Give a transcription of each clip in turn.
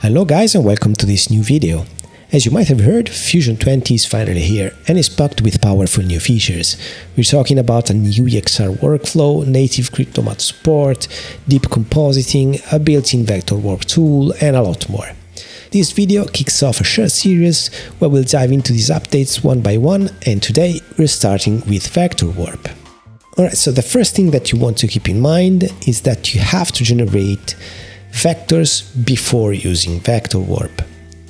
Hello guys and welcome to this new video. As you might have heard, Fusion 20 is finally here and is packed with powerful new features. We're talking about a new EXR workflow, native Cryptomatte support, deep compositing, a built-in VectorWarp tool and a lot more. This video kicks off a short series where we'll dive into these updates one by one, and today we're starting with VectorWarp. Alright, so the first thing that you want to keep in mind is that you have to generate vectors before using VectorWarp,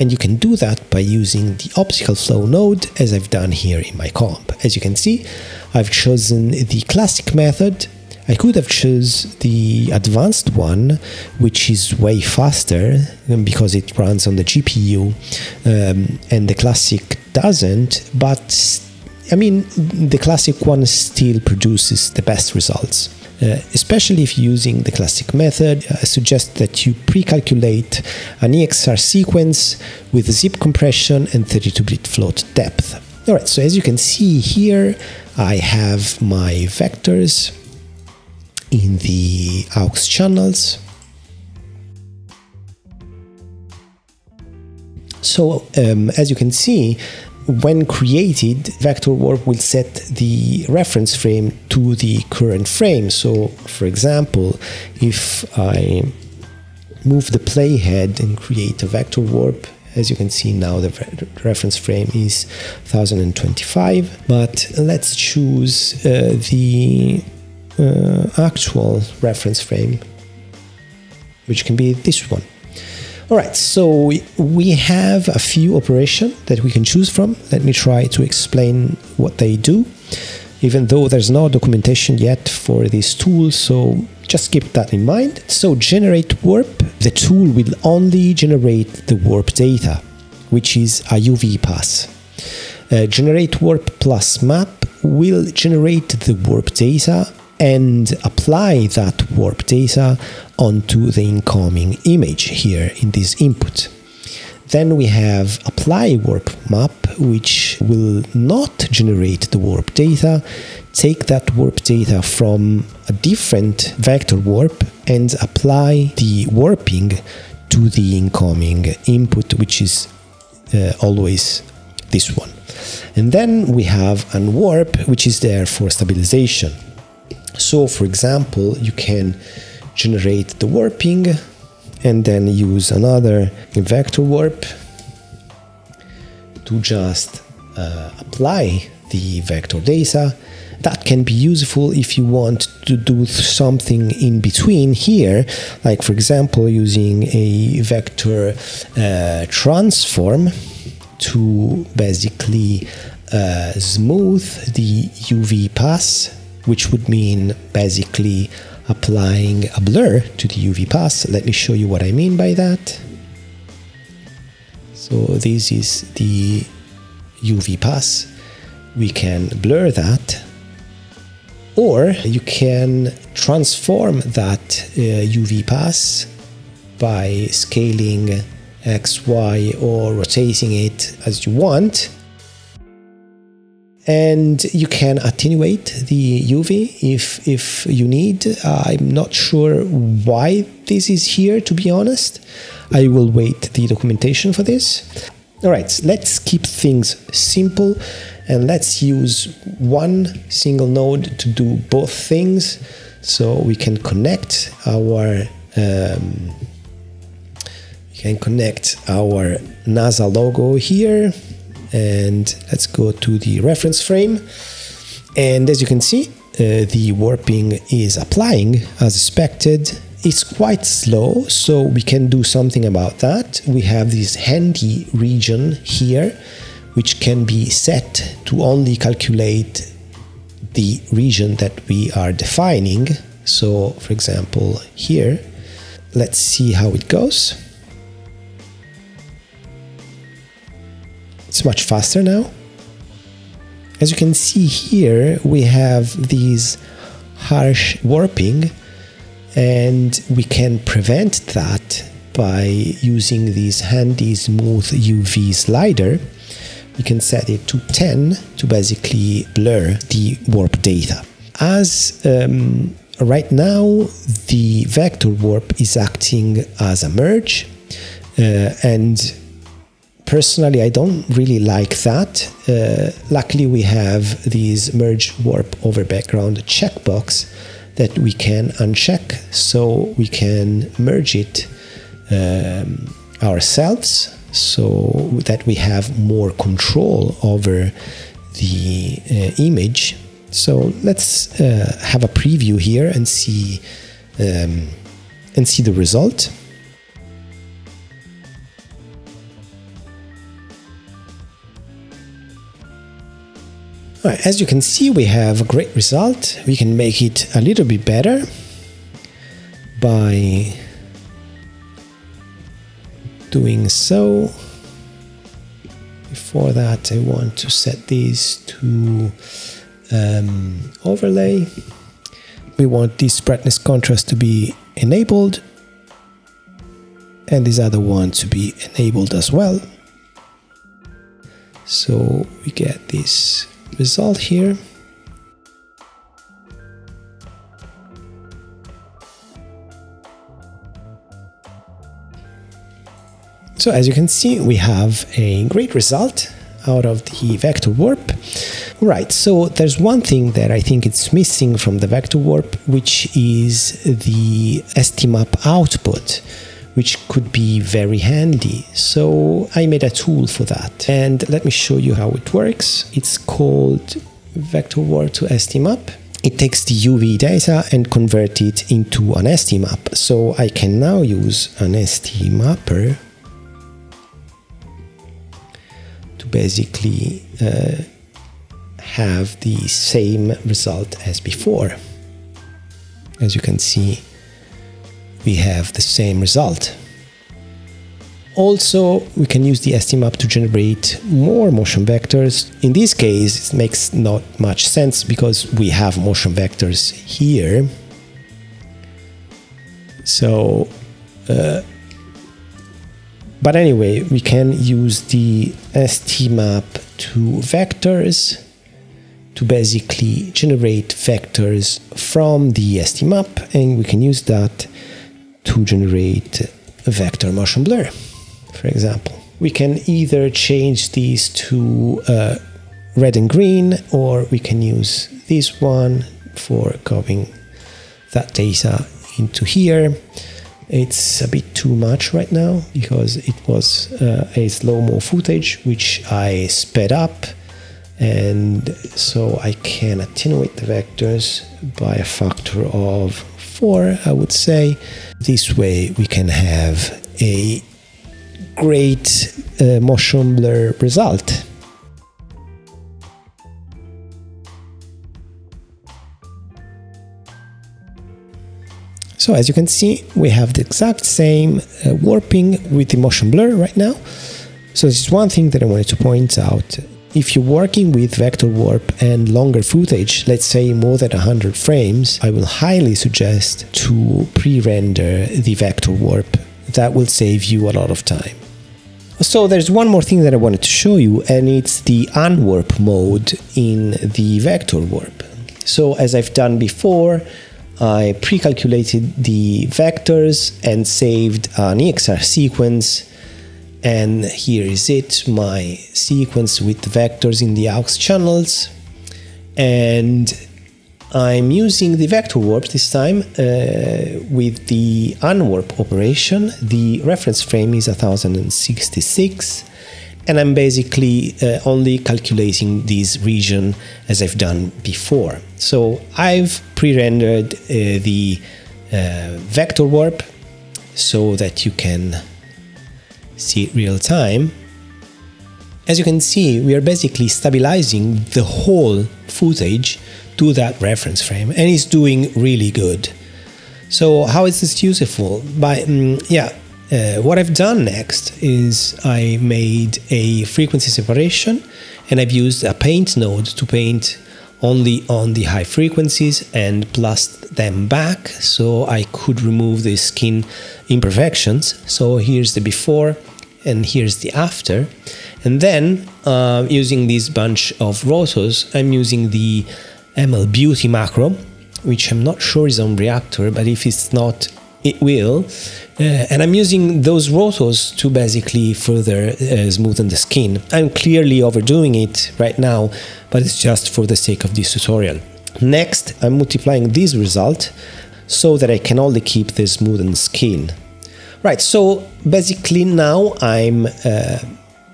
and you can do that by using the optical flow node, as I've done here in my comp. As you can see, I've chosen the classic method. I could have chosen the advanced one, which is way faster because it runs on the GPU and the classic doesn't, but I mean the classic one still produces the best results. Especially if using the classic method, I suggest that you pre-calculate an EXR sequence with zip compression and 32-bit float depth. Alright, so as you can see here, I have my vectors in the aux channels. So, as you can see, when created, VectorWarp will set the reference frame to the current frame. So, for example, if I move the playhead and create a VectorWarp, as you can see now the reference frame is 1025, but let's choose the actual reference frame, which can be this one. Alright, so we have a few operations that we can choose from. Let me try to explain what they do, even though there's no documentation yet for this tool, so just keep that in mind. So generate warp, the tool will only generate the warp data, which is a UV pass. Generate warp plus map will generate the warp data and apply that warp data onto the incoming image here in this input. Then we have apply warp map, which will not generate the warp data, take that warp data from a different vector warp and apply the warping to the incoming input, which is always this one. And then we have unwarp, which is there for stabilization. So, for example, you can generate the warping and then use another vector warp to just apply the vector data. That can be useful if you want to do something in between here, like, for example, using a vector transform to basically smooth the UV pass, which would mean basically applying a blur to the UV pass. Let me show you what I mean by that. So this is the UV pass. We can blur that, or you can transform that UV pass by scaling X, Y, or rotating it as you want. And you can attenuate the UV if you need. I'm not sure why this is here, to be honest. I will wait the documentation for this. Alright, let's keep things simple and let's use one single node to do both things, so we can connect our NASA logo here. And let's go to the reference frame, and as you can see, the warping is applying as expected. It's quite slow, so we can do something about that. We have this handy region here, which can be set to only calculate the region that we are defining. So, for example, here, let's see how it goes. It's much faster now. As you can see here, we have these harsh warping, and we can prevent that by using this handy smooth UV slider. We can set it to 10 to basically blur the warp data. As right now, the vector warp is acting as a merge. And personally, I don't really like that. Luckily, we have these merge warp over background checkbox that we can uncheck, so we can merge it ourselves, so that we have more control over the image. So let's have a preview here and see the result. All right, as you can see, we have a great result. We can make it a little bit better by doing so. Before that, I want to set these to overlay. We want this brightness contrast to be enabled, and this other one to be enabled as well. So we get this result here. So as you can see, we have a great result out of the vector warp. Right, so there's one thing that I think it's missing from the vector warp, which is the STMap output, which could be very handy. So I made a tool for that, and let me show you how it works. It's called VectorWarp to STMap. It takes the UV data and converts it into an STMap. So I can now use an STMapper to basically have the same result as before. As you can see, we have the same result. Also, we can use the STMap to generate more motion vectors. In this case, it makes not much sense because we have motion vectors here. So, but anyway, we can use the STMap2Vectors to basically generate vectors from the STMap, and we can use that to generate a vector motion blur, for example. We can either change these to red and green, or we can use this one for copying that data into here. It's a bit too much right now because it was a slow-mo footage, which I sped up, and so I can attenuate the vectors by a factor of 4, I would say. This way we can have a great motion blur result. So as you can see, we have the exact same warping with the motion blur right now. So this is one thing that I wanted to point out. If you're working with vector warp and longer footage, let's say more than 100 frames, I will highly suggest to pre-render the vector warp. That will save you a lot of time. So there's one more thing that I wanted to show you, and it's the unwarp mode in the vector warp. So as I've done before, I pre-calculated the vectors and saved an EXR sequence. And here is it, my sequence with the vectors in the aux channels. And I'm using the vector warp this time with the unwarp operation. The reference frame is 1066. And I'm basically only calculating this region as I've done before. So I've pre-rendered the vector warp so that you can see it real time. As you can see, we are basically stabilizing the whole footage to that reference frame, and it's doing really good. So how is this useful? By what I've done next is I made a frequency separation, and I've used a paint node to paint only on the high frequencies and blast them back, so I could remove the skin imperfections. So here's the before and here's the after. And then using this bunch of rotors, I'm using the ML Beauty macro, which I'm not sure is on Reactor, but if it's not, it will. And I'm using those rotors to basically further smoothen the skin. I'm clearly overdoing it right now, but it's just for the sake of this tutorial. Next, I'm multiplying this result so that I can only keep the smoothened skin. Right, so basically now I'm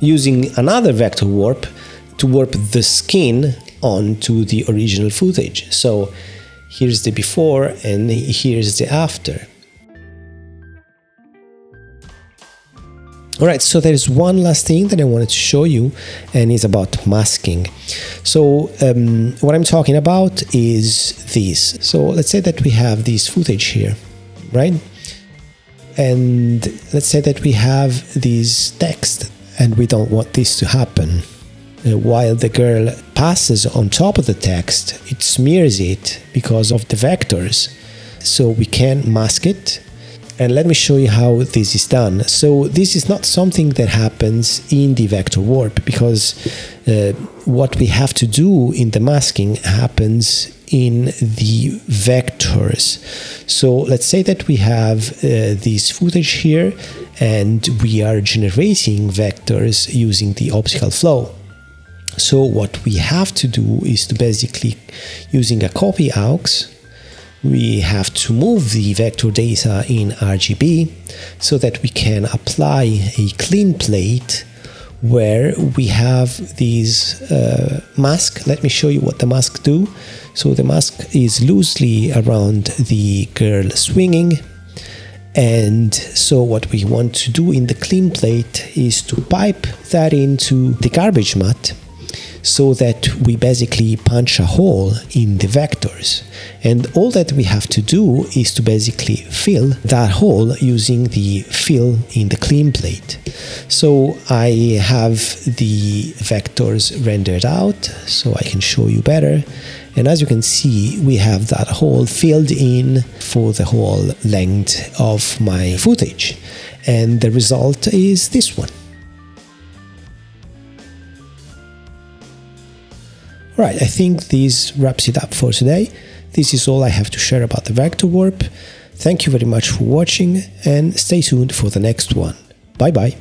using another vector warp to warp the skin onto the original footage. So here's the before and here's the after. Alright, so there is one last thing that I wanted to show you, and it's about masking. So what I'm talking about is this. So let's say that we have this footage here, right? And let's say that we have this text and we don't want this to happen. While the girl passes on top of the text, it smears it because of the vectors. So we can mask it. And let me show you how this is done. So this is not something that happens in the vector warp, because what we have to do in the masking happens in the vectors. So let's say that we have this footage here and we are generating vectors using the optical flow. So what we have to do is to basically, using a copy aux, we have to move the vector data in RGB so that we can apply a clean plate where we have these mask. Let me show you what the mask do. So the mask is loosely around the girl swinging. And so what we want to do in the clean plate is to pipe that into the garbage mat, so that we basically punch a hole in the vectors. And all that we have to do is to basically fill that hole using the fill in the clean plate. So I have the vectors rendered out so I can show you better. And as you can see, we have that hole filled in for the whole length of my footage. And the result is this one. Right, I think this wraps it up for today. This is all I have to share about the vector warp. Thank you very much for watching, and stay tuned for the next one. Bye bye.